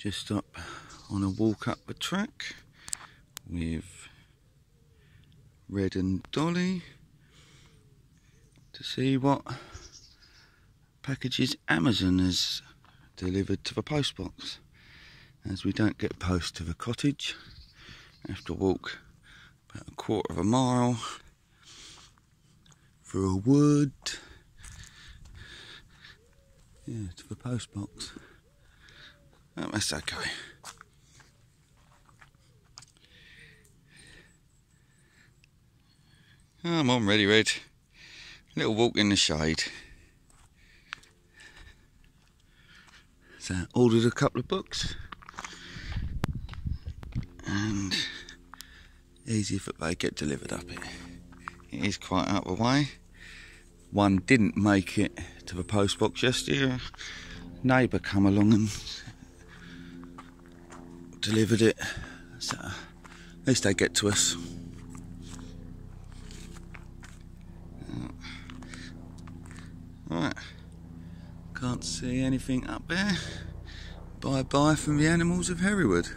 just up on a walk up the track with Red and Dolly to see what packages Amazon has delivered to the postbox, as we don't get post to the cottage. I have to walk about a quarter of a mile through a wood to the postbox. Oh, that's okay. Come on, Reddy Red. Little walk in the shade. So I ordered a couple of books, and easy if they get delivered up here. It is quite out of the way. One didn't make it to the postbox yesterday. A neighbour come along and delivered it, so at least they get to us. Right, can't see anything up there. Bye bye from the Animals of Herewood.